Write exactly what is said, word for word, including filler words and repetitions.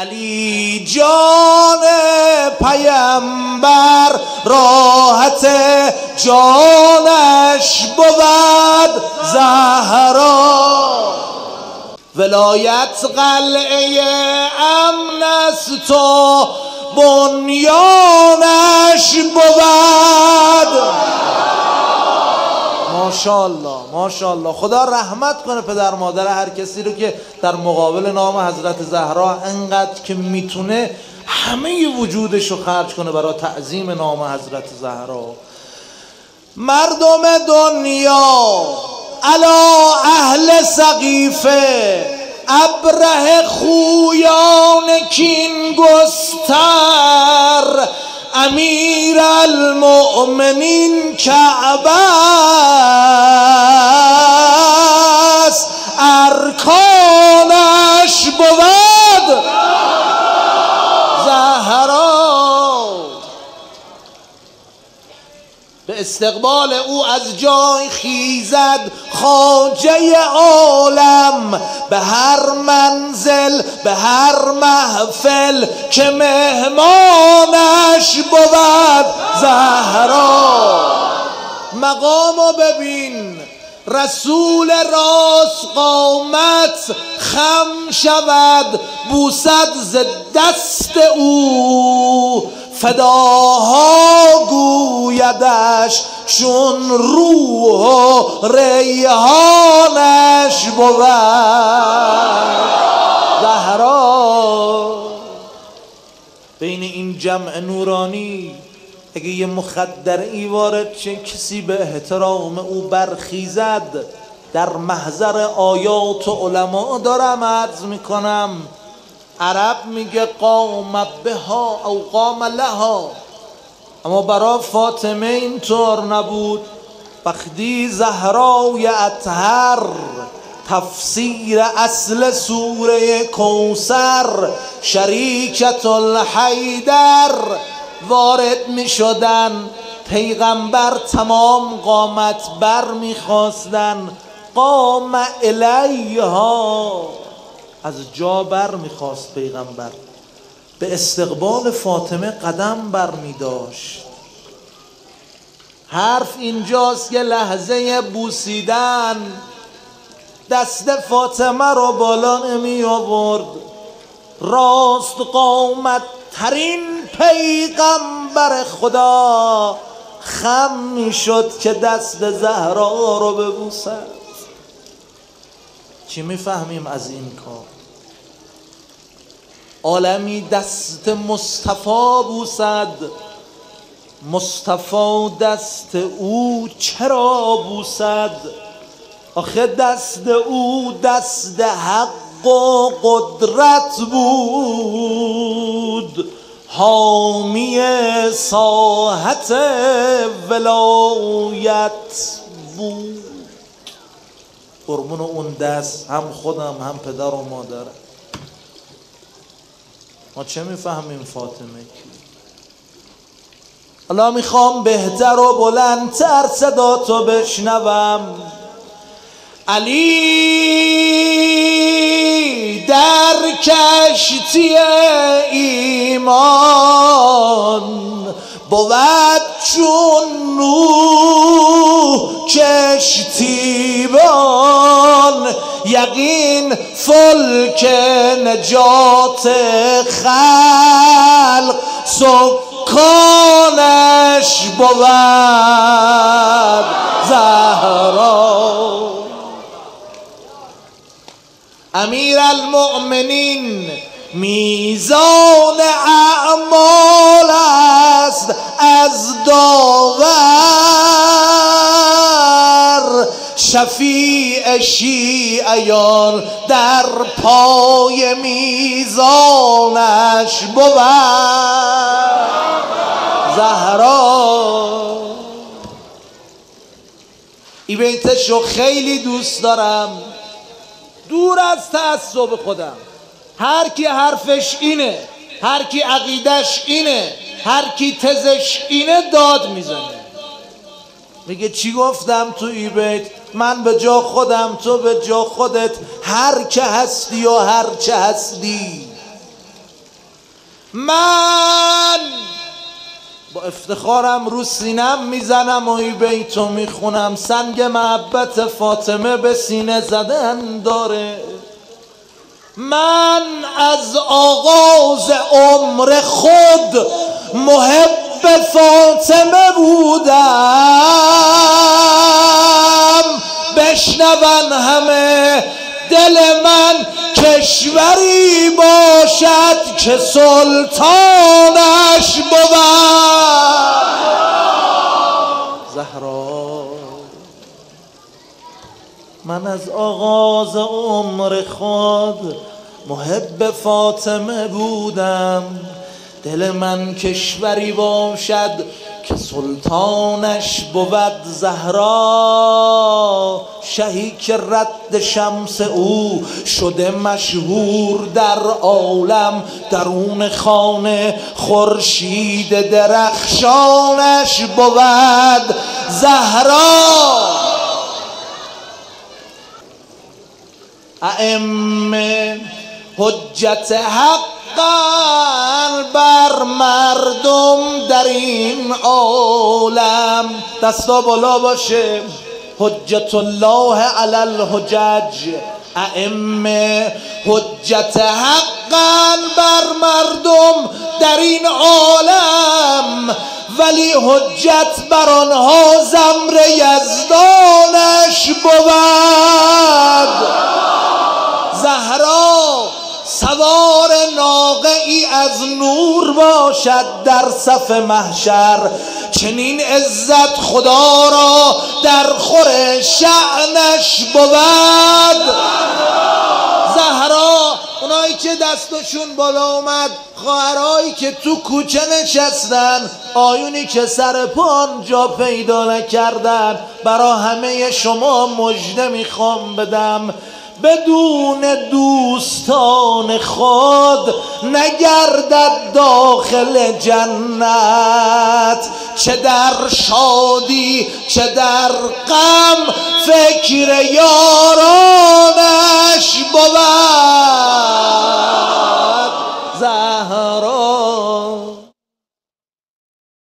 علی جان پیمبر راحت جانش بود زهرا. ولایت قلعه امن است و بنیانش بود. ماشاءالله ماشاءالله، خدا رحمت کنه پدر مادر هر کسی رو که در مقابل نام حضرت زهرا انقدر که میتونه همه وجودش رو خرج کنه برای تعظیم نام حضرت زهرا. مردم دنیا علا اهل سقیفه ابره خویان کین گستر امیر المؤمنین کعبه است ارکانش بود زهرا. به استقبال او از جای خیزد خواجه عالم به هر منزل به هر محفل که مهمانش بود زهرا. مقامو ببین، رسول راست قامت خم شود بوسد ز دست او فداها گویدش چون روح و ریحانش بود زهرا. بین این جمع نورانی اگه یه مخدر ای وارد چه کسی به احترام او برخیزد در محضر آیات و علما دارم عرض میکنم. عرب میگه قام بها او قام لها، اما برای فاطمه اینطور نبود. وقتی زهرای اطهر تفسیر اصل سوره کوثر شریکت الحیدر وارد می شدن، پیغمبر تمام قامت بر می خواستن. قام الیها، از جا بر می خواست پیغمبر، به استقبال فاطمه قدم بر می داشت. حرف اینجاست که لحظه بوسیدن دست فاطمه رو بالا نمی آورد. راست قامت ترین پیغمبر خدا خم می شد که دست زهرا رو ببوسد. چی می فهمیم از این کار؟ عالمی دست مصطفی بوسد، مصطفی دست او چرا بوسد؟ آخه دست او دست حق و قدرت بود، حامی ساحت ولایت بود. قربون اون دست هم خودم هم پدر و مادرم. ما چه میفهمیم فاطمه کی؟ الان میخوام بهتر و بلندتر صداتو بشنوم. علی در کشتی ایمان بود چون نوح کشتیبان یقین فلک نجات خلق سکانش بود زهرا. امیر المؤمنین میزان اعمال است از داور شفیع شیعیان در پای میزانش بود زهرا. این بیتش رو خیلی دوست دارم، دور از تعصب خودم. هر کی حرفش اینه، هر کی عقیدش اینه، هر کی تزش اینه، داد میزنه میگه چی گفتم تو ای بیت؟ من به جا خودم، تو به جا خودت، هر که هستی و هر چه هستی. من با افتخارم رو سینم میزنم و ای بیتو میخونم. سنگ محبت فاطمه به سینه زدن داره. من از آغاز عمر خود محب فاطمه بودم. بشنون همه دل من کشوری باشد که سلطانش بود زهرا. من از آغاز عمر خود محب فاطمه بودم. دل من کشوری باشد که سلطانش بود زهرا. شهی که رد شمس او شده مشهور در عالم. درون خانه خورشید درخشانش بود زهرا. ائمه حجت حقا بر مردم در این عالم. دستا بالا باشه. حجت الله علی الحجج. ائمه حجت حقا بر مردم در این عالم. ولی حجت بر آنها زمر یزدانش بود زهرا. سوار ناقه‌ای از نور باشد در صف محشر. چنین عزت خدا را در خور شأنش بود زهرا. اونایی که دستشون بالا اومد، خواهرایی که تو کوچه نشستن، آیونی که سر پان جا پیدا نکردن، برا همه شما مژده میخوام بدم. بدون دوستان خود نگردد داخل جنت. چه در شادی چه در غم فکر یارانه